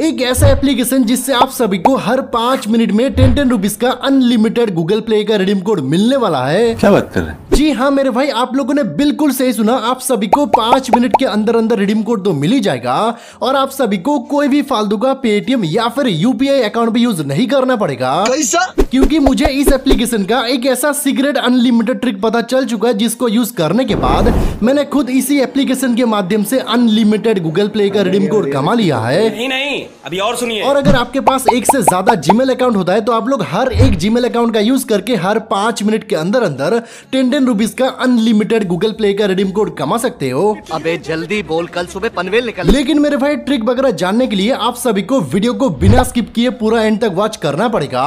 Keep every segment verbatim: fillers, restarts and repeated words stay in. एक ऐसा एप्लीकेशन जिससे आप सभी को हर पांच मिनट में टेन टेन रुपीज का अनलिमिटेड गूगल प्ले का रिडीम कोड मिलने वाला है। क्या बात कर रहे हैं? जी हाँ मेरे भाई, आप लोगों ने बिल्कुल सही सुना। आप सभी को पांच मिनट के अंदर अंदर रिडीम कोड तो मिल ही जाएगा और आप सभी को कोई भी फालतू का पेटीएम या फिर यूपीआई अकाउंट भी यूज नहीं करना पड़ेगा। कैसा? क्योंकि मुझे इस एप्लीकेशन का एक ऐसा सीक्रेट अनलिमिटेड ट्रिक पता चल चुका है जिसको यूज करने के बाद मैंने खुद इसी एप्लीकेशन के माध्यम से अनलिमिटेड गूगल प्ले का रिडीम कोड कमा लिया है। नहीं नहीं, अभी और सुनिए। और अगर आपके पास एक से ज्यादा जीमेल अकाउंट होता है तो आप लोग हर एक जीमेल अकाउंट का यूज करके हर पांच मिनट के अंदर अंदर टेन टेन रुपीज का अनलिमिटेड गूगल प्ले का रिडीम कोड कमा सकते हो। अबे जल्दी बोल, कल सुबह पनवेल निकल। लेकिन मेरे भाई, ट्रिक वगैरह जानने के लिए आप सभी को वीडियो को बिना स्किप किए पूरा एंड तक वॉच करना पड़ेगा।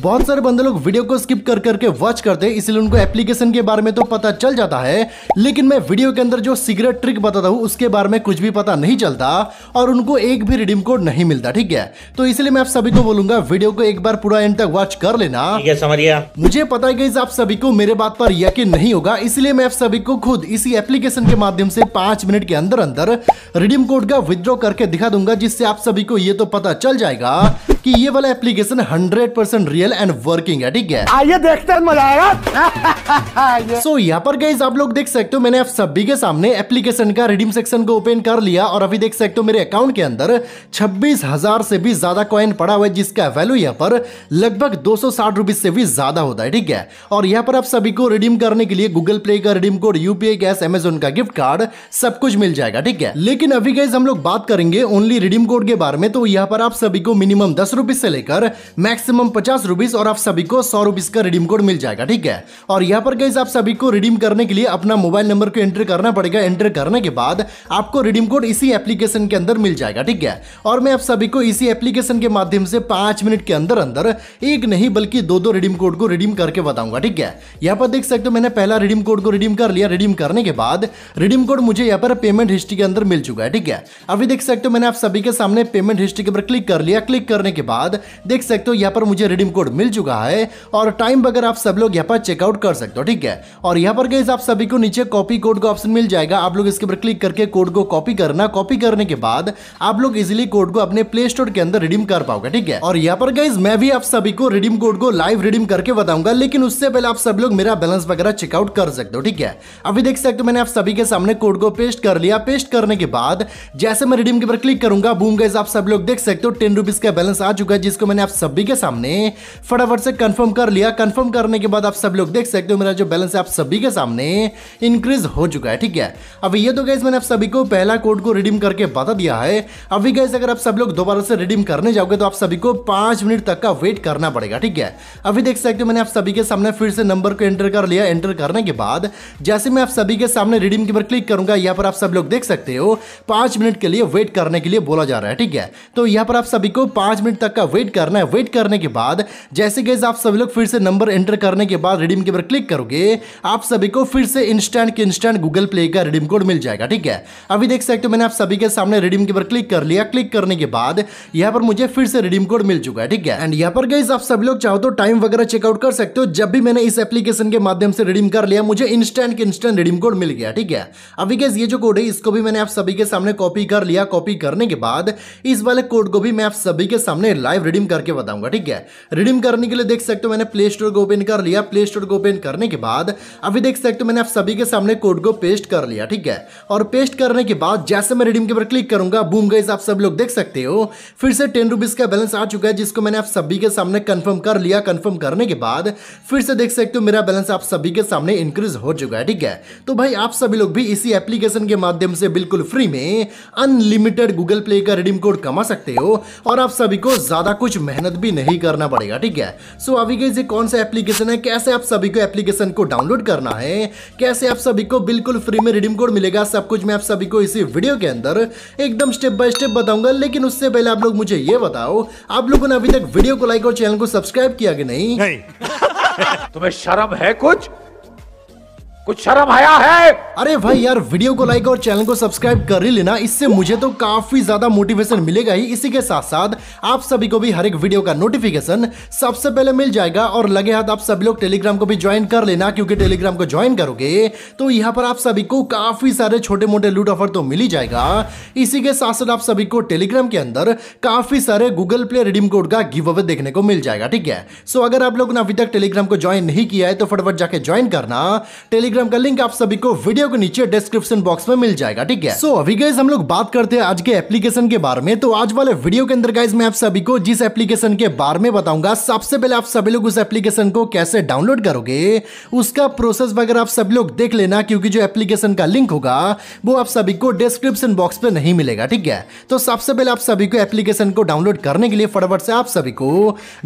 बहुत सारे बंदे लोग वीडियो को स्किप कर करके वॉच करते हैं, इसलिए उनको एप्लीकेशन के बारे में तो पता चल जाता है, लेकिन मैं वीडियो के अंदर जो सीक्रेट ट्रिक बताता हूँ उसके बारे में कुछ भी पता नहीं चलता और उनको एक भी रिडीम कोड नहीं मिलता। ठीक है, तो इसलिए मैं आप सभी को बोलूंगा वीडियो को एक बार पूरा एंड तक वॉच कर लेना। ठीक है, समझिए। मुझे पता है गाइस आप सभी को मेरे बात पर यकीन नहीं होगा, इसलिए मैं आप सभी को खुद इसी एप्लीकेशन के माध्यम से पांच मिनट के अंदर अंदर रिडीम कोड का विथड्रॉ करके दिखा दूंगा, जिससे आप सभी को ये तो पता चल जाएगा कि ये वाला application hundred percent real and working है। ठीक है, आइए देखते हैं, मजा आएगा। सो यहाँ पर गाइस आप लोग देख सकते हो, मैंने आप सभी के सामने एप्लीकेशन का रिडीम सेक्शन को ओपन कर लिया और अभी देख सकते हो मेरे अकाउंट के अंदर छब्बीस हजार से भी ज्यादा कॉइन पड़ा हुआ है, जिसका वैल्यू यहाँ पर लगभग दो सौ साठ रुपीज से भी ज्यादा होता है। ठीक है, और यहाँ पर आप सभी को रिडीम करने के लिए गूगल प्ले का redeem code, UPI, cash, Amazon का गिफ्ट कार्ड सब कुछ मिल जाएगा। ठीक है, लेकिन अभी गाइस हम लोग बात करेंगे ओनली रिडीम कोड के बारे में। तो यहाँ पर आप सभी को मिनिमम दस रुपीज से लेकर मैक्सिमम पचास रुपीज और आप सभी को सौ रुपीज का रिडीम कोड मिल जाएगा। ठीक है, और यहाँ पर गाइस आप सभी को रिडीम करने के लिए अपना मोबाइल नंबर को एंटर करना पड़ेगा। एंटर करने के बाद आपको रिडीम कोड इसी एप्लीकेशन के अंदर मिल जाएगा। ठीक है, और मैं आप सभी को इसी एप्लीकेशन के माध्यम से पांच मिनट के अंदर अंदर एक नहीं बल्कि दो दो रिडीम कोड को रिडीम करके बताऊंगा। ठीक है, यहाँ पर देख सकते हो मैंने पहला रिडीम कोड को रिडीम कर लिया। रिडीम करने के बाद रिडीम कोड मुझे यहाँ पर पेमेंट हिस्ट्री के अंदर मिल चुका है। ठीक है, अभी देख सकते हो मैंने आप सभी के सामने पेमेंट हिस्ट्री के ऊपर क्लिक कर लिया। क्लिक करने के बाद देख सकते हो यहाँ पर मुझे रिडीम कोड मिल चुका है और टाइम वगैरह आप सब लोग यहाँ पर चेकआउट कर सकते हो। ठीक है, और यहाँ पर गाइस आप सभी को नीचे कॉपी कोड का ऑप्शन मिल जाएगा। आप लोग इसके ऊपर क्लिक करके कोड को कॉपी करना। कॉपी करने के बाद आप लोग इजिली कोड को अपने प्ले स्टोर के अंदर रिडीम कर पाओगे। ठीक है, और यहाँ पर गाइस मैं भी आप सभी को रिडीम कोड को लाइव रिडीम करके बताऊंगा, लेकिन उससे पहले आप सब लोग मेरा बैलेंस वगैरह चेकआउट कर सकते हो। ठीक है, अभी देख सकते हो मैंने आप सभी के सामने कोड को पेस्ट कर लिया। पेस्ट करने के बाद जैसे मैं रिडीम के ऊपर क्लिक करूंगा, बूम गाइस आप सब लोग देख सकते हो टेन रुपीज का बैलेंस आ चुका है, जिसको मैंने आप सभी के सामने फटाफट से कंफर्म कर लिया। कंफर्म करने के बाद आप सब लोग देख सकते हो मेरा जो बैलेंस है आप सभी के सामने इंक्रीज हो चुका है। ठीक है, अब ये तो गाइस मैंने आप सभी को पहला कोड को रिडीम करके बता दिया है। अभी गाइस अगर आप सब लोग दोबारा से रिडीम करने जाओगे तो आप सभी को पांच मिनट तक का वेट करना पड़ेगा। ठीक है, अभी देख सकते हो मैंने आप सभी के सामने फिर से नंबर को एंटर कर लिया। एंटर करने के बाद जैसे मैं आप सभी के सामने रिडीम के ऊपर क्लिक करूंगा, यहाँ पर आप सब लोग देख सकते हो पांच मिनट के लिए वेट करने के लिए बोला जा रहा है। ठीक है, तो यहाँ पर आप सभी को पांच मिनट तक का वेट करना है। वेट करने के बाद जैसे गाइस आप सभी लोग फिर से नंबर एंटर करने के बाद रिडीम के ऊपर क्लिक करोगे, आप सभी को फिर से इंस्टेंट के इंस्टेंट गूगल प्ले का रिडीम कोड मिल जाएगा। ठीक है, अभी देख सकते हो मैंने आप सभी के सामने रिडीम के ऊपर क्लिक कर लिया। क्लिक करने के बाद यहाँ पर मुझे फिर से रिडीम कोड मिल चुका है। ठीक है, एंड यहाँ पर गाइस आप सब लोग चाहो तो टाइम वगैरह चेकआउट कर सकते हो। जब भी मैंने इस एप्लीकेशन के माध्यम से रिडीम कर लिया, मुझे इंस्टेंट के इंस्टेंट रिडीम कोड मिल गया। ठीक है, अभी गाइस ये जो कोड है इसको भी मैंने आप सभी के सामने कॉपी कर लिया। कॉपी करने के बाद इस वाले कोड को भी मैं आप सभी के सामने लाइव रिडीम करके बताऊंगा। ठीक है, रिडीम करने के लिए देख सकते हो मैंने प्ले स्टोर को ओपन कर लिया। प्ले स्टोर को ओपन करने के बाद अभी देख सकते हो मैंने आप सभी के सामने कोड को पेस्ट कर लिया। ठीक है, और पेस्ट करने के बाद जैसे मैं रिडीम के ऊपर क्लिक करूंगा, बूम गाइस आप सब लोग देख सकते हो फिर से टेन रुपीज का बैलेंस आ चुका है, जिसको मैंने आप सभी के सामने कंफर्म कर लिया। कंफर्म करने के बाद फिर से देख सकते हो मेरा बैलेंस आप सभी के सामने इंक्रीज हो चुका है। ठीक है, तो भाई आप सभी लोग भी इसी एप्लीकेशन के माध्यम से बिल्कुल फ्री में अनलिमिटेड गूगल प्ले का रिडीम कोड कमा सकते हो और आप सभी को ज्यादा कुछ मेहनत भी नहीं करना पड़ेगा। ठीक है, सो अभी गाइस ये कौन सा एप्लीकेशन है, कैसे आप सभी को एप्लीकेशन को डाउनलोड करना है, कैसे आप सभी को बिल्कुल फ्री में रिडीम कोड मिलेगा, सब कुछ मैं आप सभी को इसी वीडियो के अंदर एकदम स्टेप बाय स्टेप बताऊंगा। लेकिन उससे पहले आप लोग मुझे ये बताओ, आप लोगों ने अभी तक वीडियो को लाइक और चैनल को सब्सक्राइब किया कि नहीं? नहीं। तुम्हें शर्म है कुछ? कुछ शर्म आया है? अरे भाई यार, वीडियो को लाइक और चैनल को सब्सक्राइब कर ही लेना, इससे मुझे तो काफी ज्यादा मोटिवेशन मिलेगा ही। इसी के साथ साथ आप सभी को भी हर एक वीडियो का नोटिफिकेशन सबसे पहले मिल जाएगा। और लगे हाथ आप सभी लोग टेलीग्राम को भी ज्वाइन कर लेना, क्योंकि टेलीग्राम को ज्वाइन करोगे तो यहाँ पर आप सभी को काफी सारे छोटे मोटे लूट ऑफर तो मिल ही जाएगा। इसी के साथ साथ आप सभी को टेलीग्राम के अंदर काफी सारे गूगल प्ले रिडीम कोड का गिव अवे देखने को मिल जाएगा, ठीक है। सो अगर आप लोग ने अभी तक टेलीग्राम को ज्वाइन नहीं किया है तो फटाफट जाके ज्वाइन करना। टेलीग्राम का लिंक आप सभी को वीडियो के नीचे डिस्क्रिप्शन बॉक्स में मिल जाएगा, ठीक है। सो अभी गाइस हम लोग बात करते हैं आज के एप्लीकेशन के बारे में। तो आज वाले वीडियो के अंदर गाइस मैं आप सभी को जिस एप्लीकेशन के बारे में बताऊंगा, सबसे पहले आप सभी लोग उस एप्लीकेशन को कैसे डाउनलोड करोगे, उसका प्रोसेस वगैरह आप सभी लोग देख लेना, क्योंकि जो एप्लीकेशन का लिंक होगा वो आप सभी को डिस्क्रिप्शन बॉक्स पे नहीं मिलेगा, ठीक है। तो सबसे पहले आप सभी को एप्लीकेशन को डाउनलोड करने के लिए फटाफट से आप सभी को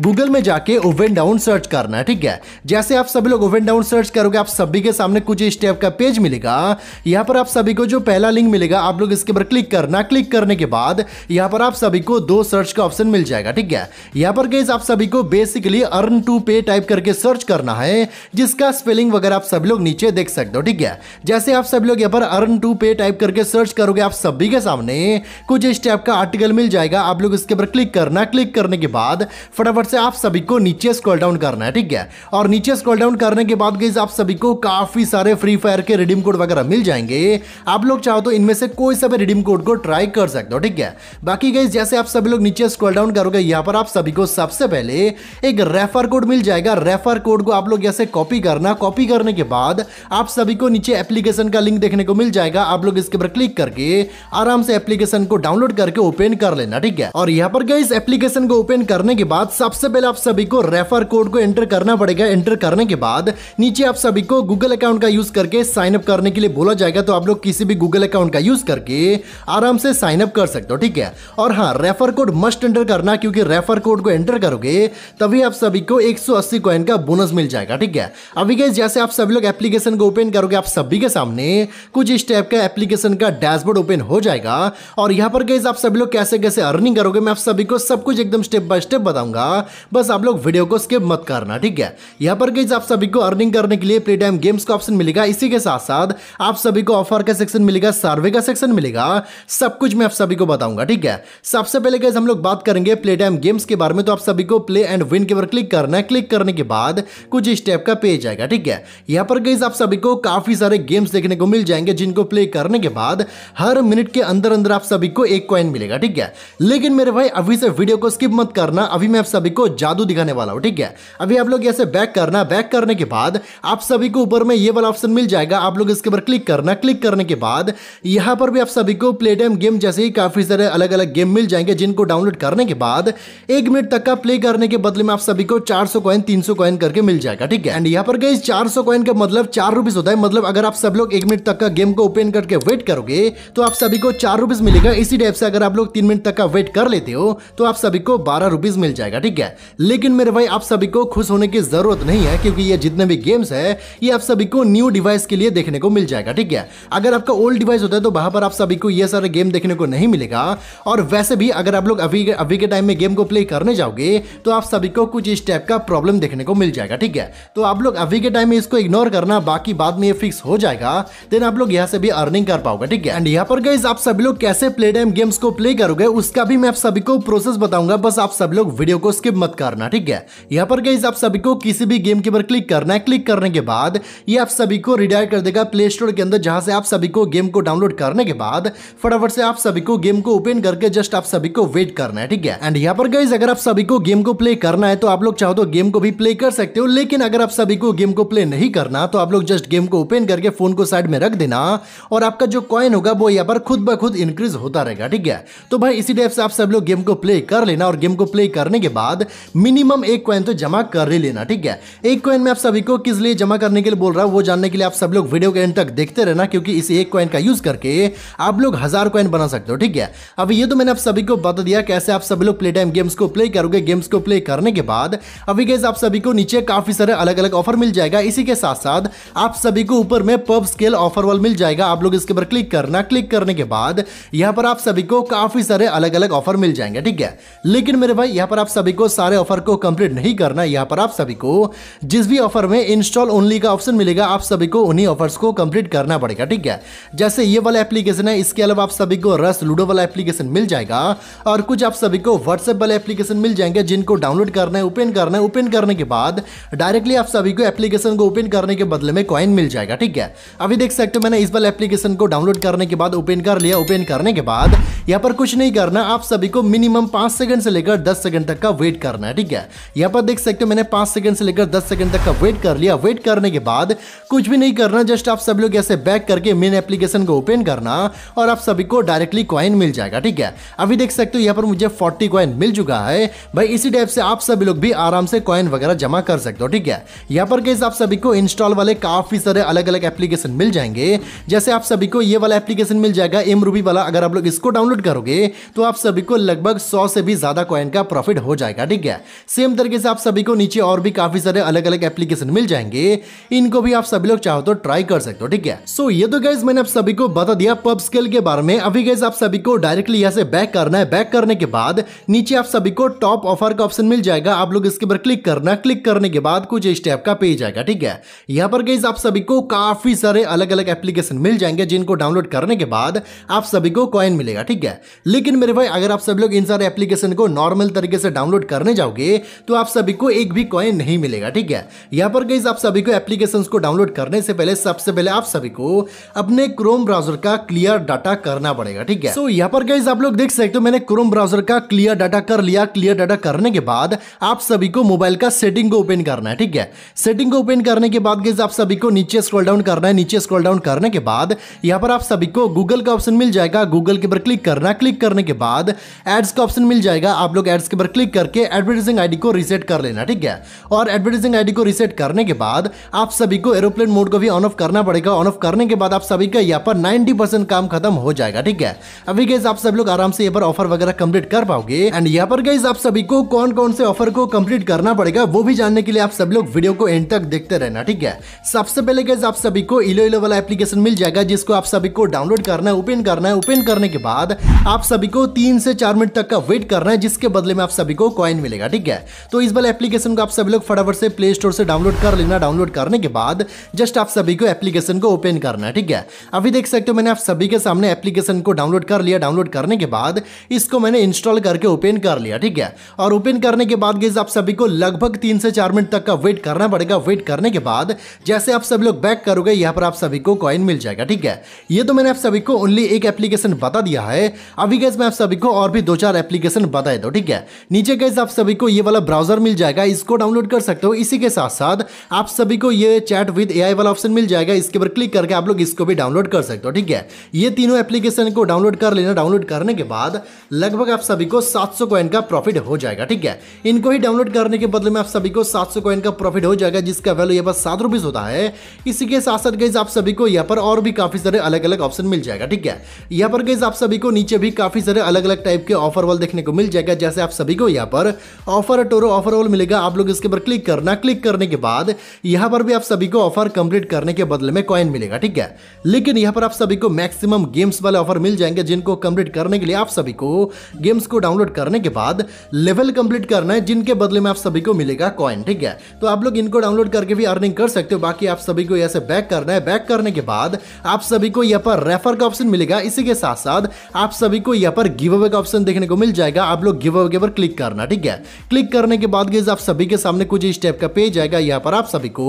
गूगल में जाके ओवन डाउन सर्च करना है, ठीक है। जैसे आप सभी लोग ओवन डाउन सर्च करोगे आप सभी के सामने कुछ इस टाइप का पेज मिलेगा। यहाँ पर आप सभी को जो पहला लिंक मिलेगा आप लोग इसके ऊपर क्लिक करना। क्लिक करने के बाद यहाँ पर आप सभी को दो सर्च का ऑप्शन मिल जाएगा, ठीक है। यहाँ पर गाइस आप सभी को basically earn to pay type करके सर्च करना है, जिसका स्पेलिंग वगैरह आप सभी लोग नीचे देख सकते हो, ठीक है। जैसे आप सभी लोग यहाँ पर अर्न टू पे टाइप करके सर्च करोगे आप सभी के सामने कुछ इस टाइप का आर्टिकल मिल जाएगा। आप लोग इसके ऊपर क्लिक करना। क्लिक करने के बाद फटाफट से आप सभी को नीचे स्क्रॉल डाउन करना है, ठीक है। और नीचे स्क्रॉल डाउन करने के बाद गाइस आप सभी को काफी सारे फ्री फायर के रिडीम कोड वगैरह मिल जाएंगे। आप लोग चाहो तो इनमें से कोई सा भी रिडीम कोड को ट्राई कर सकते हो, ठीक है। बाकी गाइस जैसे आप सभी लोग नीचे स्क्रॉल डाउन करोगे यहाँ पर आप सभी को सबसे पहले एक रेफर कोड मिल जाएगा। रेफर कोड को आप लोग ऐसे कॉपी करना। कॉपी करने के बाद आप सभी को नीचे एप्लीकेशन का लिंक देखने को मिल जाएगा। आप लोग इसके ऊपर क्लिक करके आराम से एप्लीकेशन को डाउनलोड करके ओपन कर लेना, ठीक है। और यहाँ पर गाइस एप्लीकेशन को ओपन करने के बाद सबसे पहले आप सभी को रेफर कोड को एंटर करना पड़ेगा। एंटर करने के बाद नीचे आप सभी को गूगल अकाउंट का यूज करके साइन अप करने के लिए बोला जाएगा। तो आप लोग किसी भी गूगल अकाउंट का यूज करके आराम से साइन अप कर सकते हो, ठीक है। और हाँ, रेफर कोड मस्ट एंटर करना, क्योंकि रेफर कोड को एंटर करोगे तभी आप सभी को एक सौ अस्सी कॉइन का बोनस मिल जाएगा, ठीक है। अभी गाइस जैसे आप सभी लोग एप्लीकेशन को ओपन करोगे आप सभी के सामने कुछ इस टाइप का एप्लीकेशन का डैशबोर्ड ओपन हो जाएगा। और यहाँ पर गाइस आप सभी लोग कैसे कैसे अर्निंग करोगे मैं आप सभी को सब कुछ एकदम स्टेप बाय स्टेप बताऊंगा, बस आप लोग वीडियो को स्किप मत करना, ठीक है। यहाँ पर गाइस आप सभी को अर्निंग करने के लिए प्ले टाइम गेम्स का ऑप्शन मिलेगा। इसी के साथ साथ आप सभी को ऑफर का सेक्शन मिलेगा, सर्वे का सेक्शन मिलेगा, सब कुछ मैं आप सभी को बताऊंगा, ठीक है। सबसे पहले गाइस हम लोग बात करेंगे प्ले टाइम गेम्स के बारे में। तो आप सभी को प्ले एंड विन के ऊपर क्लिक करना है। क्लिक करने के बाद कुछ इस टाइप का पेज आएगा, ठीक है। यहाँ पर गाइस आप सभी को काफी सारे गेम्स देखने को मिल जाएंगे, जिनको प्ले करने के बाद हर मिनट के अंदर अंदर आप सभी को एक कॉइन मिलेगा, ठीक है। लेकिन मेरे भाई अभी से वीडियो को स्किप मत करना, अभी मैं आप सभी को जादू दिखाने वाला हूं, ठीक है। अभी आप लोग ऐसे बैक करना। बैक करने के बाद आप सभी को ऊपर में ये वाला ऑप्शन मिल जाएगा। आप लोग इसके ऊपर क्लिक करना। क्लिक करने के बाद यहाँ पर भी आप सभी को प्ले टाइम गेम जैसे ही काफी सारे अलग अलग गेम मिल जाएंगे, जिनको डाउनलोड करने के बाद एक मिनट तक का प्ले करने के बदले में आप सभी को चार सौ कॉइन तीन सौ कॉइन करके मिल जाएगा, ठीक है। एंड यहाँ पर गई चार सौ कॉइन का मतलब चार रुपीज होता है। मतलब अगर आप सब लोग एक मिनट तक का गेम को ओपन करके वेट करोगे तो आप सभी को चार रुपीज मिलेगा। इसी टाइप से अगर आप लोग तीन मिनट तक का वेट कर लेते हो तो आप सभी को बारह रुपीज मिल जाएगा, ठीक है। लेकिन मेरे भाई आप सभी को खुश होने की जरूरत नहीं है, क्योंकि ये जितने भी गेम्स है ये आप सभी को न्यू डिवाइस के लिए देखने को मिल जाएगा, ठीक है। अगर आपका ओल्ड डिवाइस होता है तो वहां पर आप सभी को ये सारे गेम देखने को नहीं मिलेगा। और वैसे भी अगर आप लोग अभी अभी के टाइम में गेम को प्ले करने जाओगे तो आप सभी को कुछ इस टाइप का प्रॉब्लम देखने को मिल जाएगा, ठीक है। तो आप लोग अभी के टाइम में इसको इग्नोर करना, बाकी बाद में ये फिक्स हो जाएगा, देन आप लोग यहाँ से भी अर्निंग कर पाओगे, ठीक है। एंड यहाँ पर गाइस आप सभी लोग कैसे प्ले टाइम गेम्स को प्ले करोगे उसका भी मैं आप सभी को प्रोसेस बताऊंगा, बस आप सभी लोग वीडियो को स्किप मत करना, ठीक है। यहाँ पर गाइस आप सभी को किसी भी गेम के ऊपर क्लिक करना है। क्लिक करने के बाद ये आप सभी को रिडायरेक्ट कर देगा प्ले स्टोर के अंदर, जहां से आप सभी को गेम को डाउनलोड करने के बाद फटाफट से आप सभी को गेम को ओपन करके जस्ट आप सभी को वेट करना है, ठीक है। एंड यहाँ पर गाइस अगर आप सभी को गेम को प्ले करना है तो आप लोग चाहो तो गेम को भी प्ले कर सकते हो, लेकिन अगर आप सभी को गेम को प्ले नहीं करना तो आप लोग जस्ट गेम को ओपन करके फोन को साइड में रख देना, और आपका जो कॉइन होगा वो यहाँ पर खुद ब खुद इंक्रीज होता रहेगा, ठीक है। तो भाई इसी टाइप से आप सब लोग गेम को प्ले कर लेना, और गेम को प्ले करने के बाद मिनिमम एक कॉइन तो जमा कर ही लेना, ठीक है। एक कॉइन में आप सभी को किस लिए जमा करने के लिए बोल रहा हूँ वो जानने के लिए आप सब लोग वीडियो के एंड तक देखते रहना, क्योंकि इस एक कॉइन का यूज करके आप लोग हजार कॉइन बना सकते हो, ठीक है। अब ये तो मैंने आप सभी को बता दिया कैसे आप सभी लोग प्ले टाइम गेम्स को प्ले करोगे। गेम्स को प्ले करने के बाद अभी गाइस आप सभी को नीचे काफी सारे अलग अलग ऑफर मिल जाएगा। इसी के साथ साथ आप सभी को ऊपर में पब स्केल ऑफर वाल मिल जाएगा। आप लोग इसके ऊपर क्लिक करना। क्लिक करने के बाद यहाँ पर आप सभी को काफी सारे अलग अलग ऑफर मिल जाएंगे, ठीक है। लेकिन मेरे भाई यहाँ पर आप सभी को सारे ऑफर को कंप्लीट नहीं करना। यहाँ पर आप सभी को जिस भी ऑफर में इंस्टॉल ओनली का ऑप्शन मिलेगा आप सभी को उन्हीं ऑफर्स को कंप्लीट करना पड़ेगा। ठीक है, जैसे ये वाला एप्लीकेशन है, इसके अलावा आप सभी को रस लूडो वाला एप्लीकेशन मिल जाएगा और कुछ आप सभी को व्हाट्सएप वाले एप्लीकेशन मिल जाएंगे जिनको डाउनलोड करना है, ओपन करना है। ओपन करने के बाद डायरेक्टली आप सभी को एप्लीकेशन को ओपन करने के बदले में कॉइन मिल जाएगा। ठीक है, अभी देख सकते हो मैंने इस वाले एप्लीकेशन को डाउनलोड करने के बाद ओपन कर लिया। ओपन करने के बाद यहाँ पर कुछ नहीं करना, आप सभी को मिनिमम पाँच सेकंड से लेकर दस सेकंड तक का वेट करना है। ठीक है, यहाँ पर देख सकते हो मैंने पाँच सेकंड से लेकर दस सेकंड तक का वेट कर लिया। वेट करने के बाद कुछ भी नहीं करना, जस्ट आप सभी लोग ऐसे बैक करके मेन एप्लीकेशन को ओपन करना और आप सभी को डायरेक्टली कॉइन मिल जाएगा। ठीक है, अभी देख सकते हो यहाँ पर मुझे फोर्टी कॉइन मिल चुका है। भाई इसी टाइप से आप सभी लोग भी आराम से कॉइन वगैरह जमा कर सकते हो। ठीक है, यहाँ पर कैसे आप सभी को इंस्टॉल वाले काफी सारे अलग अलग एप्लीकेशन मिल जाएंगे। जैसे आप सभी को ये वाला एप्लीकेशन मिल जाएगा एम रूबी वाला, अगर आप लोग इसको डाउनलोड करोगे तो आप सभी को लगभग सौ से भी ज्यादा कॉइन का प्रॉफिट हो जाएगा। ठीक है, सेम तरीके से आप सभी को नीचे और भी काफी सारे अलग अलग एप्लीकेशन मिल जाएंगे, इनको भी आप सभी लोग चाहो तो ट्राई कर सकते हो। ठीक है, सो so, ये तो गाइस मैंने आप सभी को बता दिया पब स्केल के बारे में। अभी गाइस आप सभी को डायरेक्टली यहाँ से बैक करना है। बैक करने के बाद नीचे आप सभी को टॉप ऑफर का ऑप्शन मिल जाएगा, आप लोग इसके ऊपर क्लिक करना। क्लिक करने के बाद कुछ इस टाइप का पेज आएगा। ठीक है, यहाँ पर गाइस आप सभी को काफी सारे अलग अलग एप्लीकेशन मिल जाएंगे जिनको डाउनलोड करने के बाद आप सभी को कॉइन मिलेगा। ठीक है, लेकिन मेरे भाई अगर आप सभी लोग इन सारे एप्लीकेशन को नॉर्मल तरीके से डाउनलोड करने जाओगे तो आप सभी को एक भी कॉइन नहीं मिलेगा। ठीक है, यहाँ पर गाइस आप सभी को एप्लीकेशंस को डाउनलोड करने से पहले सबसे पहले आप सभी को अपने क्रोम ब्राउजर का क्लियर डाटा करना पड़ेगा। ठीक है, सो so, यहाँ पर गाइस आप लोग देख सकते हो मैंने क्रोम ब्राउजर का क्लियर डाटा कर लिया। क्लियर डाटा करने के बाद आप सभी को मोबाइल का सेटिंग को ओपन करना है। ठीक है, सेटिंग को ओपन करने के बाद गाइस आप सभी को नीचे स्क्रॉल डाउन करना है। नीचे स्क्रॉल डाउन करने के बाद यहाँ पर आप सभी को गूगल का ऑप्शन मिल जाएगा, गूगल के ऊपर क्लिक करना। क्लिक करने के बाद एड्स का ऑप्शन मिल जाएगा, आप लोग एड्स के ऊपर क्लिक करके एडवर्टाइजिंग आईडी को रीसेट कर लेना। ठीक है, और एडवर्टाइजिंग आईडी को रीसेट करने के बाद आप सभी को एरोप्लेन मोड को भी ऑन ऑफ करना पड़ेगा। ऑन ऑफ करने के बाद आप सभी का यहाँ पर नब्बे परसेंट काम खत्म हो जाएगा। ठीक है, अभी गाइस आप सभी लोग आराम से यहाँ पर ऑफर वगैरह कंप्लीट कर पाओगे। एंड यहाँ पर गाइस आप सभी को कौन कौन से ऑफर को कंप्लीट करना पड़ेगा वो भी जानने के लिए आप सभी लोग वीडियो को एंड तक देखते रहना। ठीक है, सबसे पहले गाइस आप सभी को इलो इलो वाला एप्लीकेशन मिल जाएगा जिसको आप सभी को डाउनलोड करना है, ओपन करना है। ओपन करने के बाद आप सभी को तीन से चार मिनट तक का वेट करना है जिसके बदले में आप सभी को कॉइन मिलेगा। ठीक है, तो इस वाले एप्लीकेशन को आप सभी लोग फटाफट से प्ले स्टोर से डाउनलोड कर लेना। डाउनलोड करने के बाद जस्ट आप सभी को एप्लीकेशन को ओपन करना है। ठीक है, अभी देख सकते हो मैंने आप सभी के सामने एप्लीकेशन को डाउनलोड कर लिया। डाउनलोड करने के बाद इसको मैंने इंस्टॉल करके ओपन कर लिया। ठीक है, और ओपन करने के बाद गाइस आप सभी को लगभग तीन से चार मिनट तक का वेट करना पड़ेगा। वेट करने के बाद जैसे आप सभी लोग बैक करोगे यहाँ पर आप सभी को कॉइन मिल जाएगा। ठीक है, ये तो मैंने आप सभी को ओनली एक एप्लीकेशन बता दिया है। अभी गाइस मैं आप सभी को और भी दो चार एप्लीकेशन बता दो। ठीक है, नीचे गाइस आप सभी को ये वाला ब्राउजर मिल जाएगा, इसको डाउनलोड कर सकते हो। इसी के साथ साथ आप सभी को ये चैट विद एआई वाला ऑप्शन मिल जाएगा, इसके ऊपर क्लिक करके आप लोग इसको भी डाउनलोड कर सकते हो। ठीक है, ये तीनों एप्लीकेशन को डाउनलोड कर लेना। डाउनलोड करने के बाद लगभग आप सभी को सात सौ कॉइन का प्रॉफिट हो जाएगा। ठीक है, इनको ही डाउनलोड करने के बदले में आप सभी को सात सौ कॉइन का प्रॉफिट हो जाएगा जिसका वैल्यू यहाँ पर सात रुपीज होता है। इसी के साथ साथ गाइस आप सभी को यहाँ पर और भी काफी सारे अलग अलग ऑप्शन मिल जाएगा। ठीक है, यहाँ पर गाइस आप सभी को नीचे भी काफी सारे अलग अलग टाइप के ऑफर वॉल देखने को मिल जाएगा। जैसे आप सभी को यहाँ पर ऑफर टोरो ऑफर वॉल मिलेगा, आप लोग इसके ऊपर क्लिक करना। क्लिक करने के बाद यहाँ पर भी आप सभी को ऑफर कंप्लीट करने के बदले में कॉइन मिलेगा। ठीक है, लेकिन यहाँ पर आप सभी को मैक्सिमम गेम्स वाले ऑफर मिल जाएंगे जिनको कंप्लीट करने के लिए आप सभी को गेम्स को डाउनलोड करने के बाद लेवल कंप्लीट करना है जिनके बदले में आप सभी को मिलेगा कॉइन। ठीक है, तो आप लोग इनको डाउनलोड करके भी अर्निंग कर सकते हो। बाकी आप सभी को यहाँ से बैक करना है। बैक करने के बाद आप सभी को यहाँ पर रेफर का ऑप्शन मिलेगा। इसी के साथ साथ आप सभी को यहाँ पर गिव अवे का ऑप्शन देखने को मिल जाएगा, आप लोग गिव अवे के ऊपर क्लिक करना। ठीक है, क्लिक करने के बाद गाइस आप सभी के सामने कुछ इस टाइप का पेज आएगा। यहाँ पर आप सभी को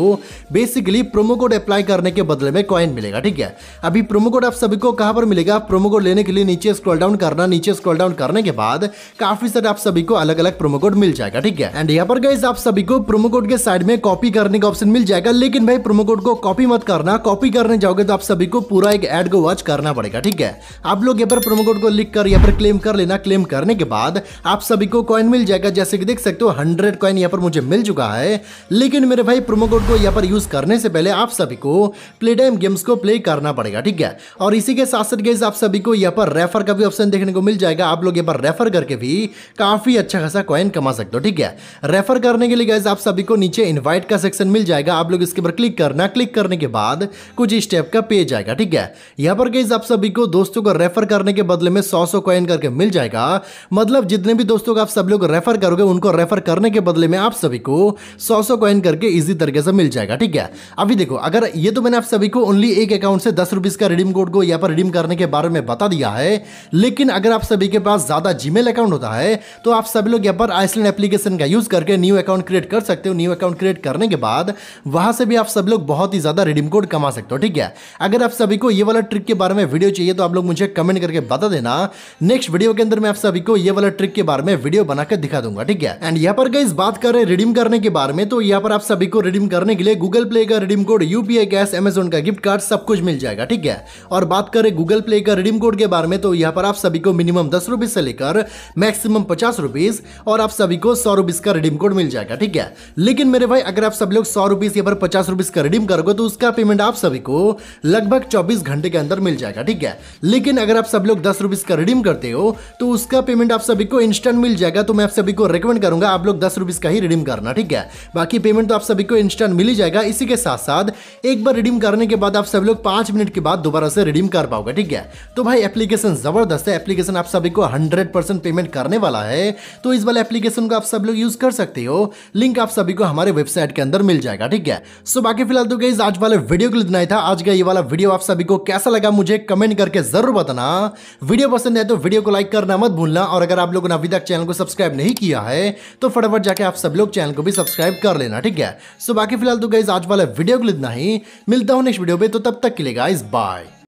बेसिकली प्रोमो कोड अप्लाई करने के बदले में कॉइन मिलेगा। ठीक है, अभी प्रोमो कोड आप सभी को कहाँ पर मिलेगा, प्रोमो कोड लेने के लिए नीचे स्क्रॉल डाउन करना। नीचे स्क्रॉल डाउन करने के बाद काफी सारे आप सभी को अलग अलग प्रोमो कोड मिल जाएगा। ठीक है, एंड यहाँ पर गाइस आप सभी को प्रोमो कोड के साइड में कॉपी करने का ऑप्शन मिल जाएगा। लेकिन भाई प्रोमो कोड को कॉपी मत करना, कॉपी करने जाओगे तो आप सभी को पूरा एक एड को वॉच करना पड़ेगा। ठीक है, आप लोग यहाँ पर प्रोमो कोड को लिख कर यहाँ पर क्लेम कर लेना। क्लेम करने के बाद आप सभी को कॉइन मिल जाएगा। जैसे कि देख सकते हो हंड्रेड कॉइन यहाँ पर मुझे मिल चुका है। लेकिन मेरे भाई प्रोमो कोड को यहाँ पर यूज करने से पहले आप सभी को प्ले टाइम गेम्स को प्ले करना पड़ेगा। ठीक है, और इसी के साथ साथ गाइस आप सभी को यहाँ पर रेफर का भी ऑप्शन देखने को मिल जाएगा, आप लोग यहाँ पर रेफर करके भी काफी अच्छा खासा कॉइन कमा सकते हो। ठीक है, रेफर करने के लिए गाइस आप सभी को नीचे इन्वाइट का सेक्शन मिल जाएगा, आप लोग इसके ऊपर क्लिक करना। क्लिक करने के बाद कुछ इस टाइप का पेज आएगा। ठीक है, यहाँ पर गाइस आप सभी को दोस्तों को रेफर करने के बदले में सौ सौ कॉइन करके मिल जाएगा। मतलब जितने भी दोस्तों को आप सब लोग रेफर करोगे उनको रेफर करने के बदले में आप सभी को सौ सौ कॉइन करके इजी तरीके से मिल जाएगा। ठीक है, अभी देखो, अगर ये तो मैंने आप सभी को ओनली एक अकाउंट से दस रुपीज का रिडीम कोड को यहाँ पर रिडीम करने के बारे में बता दिया है, लेकिन अगर आप सभी के पास ज्यादा जीमेल अकाउंट होता है तो आप सभी लोग यहाँ पर आइसलैंड एप्लीकेशन का यूज करके न्यू अकाउंट क्रिएट कर सकते हो। न्यू अकाउंट क्रिएट करने के बाद वहां से भी आप सब लोग बहुत ही ज्यादा रिडीम कोड कमा सकते हो, ठीक है। अगर आप सभी को ये वाला ट्रिक के बारे में वीडियो चाहिए तो आप लोग मुझे कमेंट करके बता देना, नेक्स्ट वीडियो के अंदर मैं आप सभी को ये वाला ट्रिक के बारे में वीडियो बनाकर दिखा दूंगा, ठीक है। एंड यहाँ पर गाइस बात कर रहे हैं रिडीम करने के बारे में, तो यहाँ पर आप सभी को रिडीम करने के लिए गूगल प्ले का redeem code, UPI cash, Amazon का गिफ्ट कार्ड सब कुछ मिल जाएगा, ठीक है। और बात करें गूगल प्ले का रिडीम कोड के बारे में तो यहाँ पर आप सभी को मिनिमम दस रुपीज से लेकर मैक्सिमम पचास रुपीज और आप सभी को सौ रुपीज का रिडीम कोड मिल जाएगा, ठीक है। लेकिन मेरे भाई अगर आप सब लोग सौ रुपीज या पर पचास रुपीज का रिडीम करोगे तो उसका पेमेंट आप सभी को लगभग चौबीस घंटे के अंदर मिल जाएगा, ठीक है। लेकिन अगर आप सब लोग दस रुपीज का रिडीम करते हो तो उसका पेमेंट आप सभी को इंस्टेंट मिल जाएगा। तो मैं आप सभी को रेकमेंड करूंगा आप लोग दस रुपीज का ही रिडीम करना, ठीक है। बाकी पेमेंट तो आप सभी को इंस्टेंट मिल ही जाएगा। इसी के साथ साथ एक बार रिडीम करने के बाद आप सभी लोग पांच मिनट के बाद दोबारा से रिडीम कर पाओगे, ठीक है। तो भाई एप्लीकेशन जबरदस्त है, एप्लीकेशन आप सभी को हंड्रेड परसेंट पेमेंट करने वाला है, तो इस वाले एप्लीकेशन को आप सब लोग यूज कर सकते हो। लिंक आप सभी को हमारे वेबसाइट के अंदर मिल जाएगा, ठीक है। सो बाकी फिलहाल तो गाइस आज वाले वीडियो के लिए इतना ही था। आज का ये वाला वीडियो आप सभी को कैसा लगा मुझे कमेंट करके जरूर बताना। वीडियो पसंद है तो वीडियो को लाइक करना मत भूलना, और अगर आप लोगों ने अभी तक चैनल को सब्सक्राइब नहीं किया है तो फटाफट जाके आप सब लोग चैनल को भी सब्सक्राइब कर लेना, ठीक है। सो बाकी फिलहाल तो गाइस आज वाला वीडियो के लिए इतना ही, मिलता हूं नेक्स्ट वीडियो पे, तो तब तक के लिए गाइस बाय।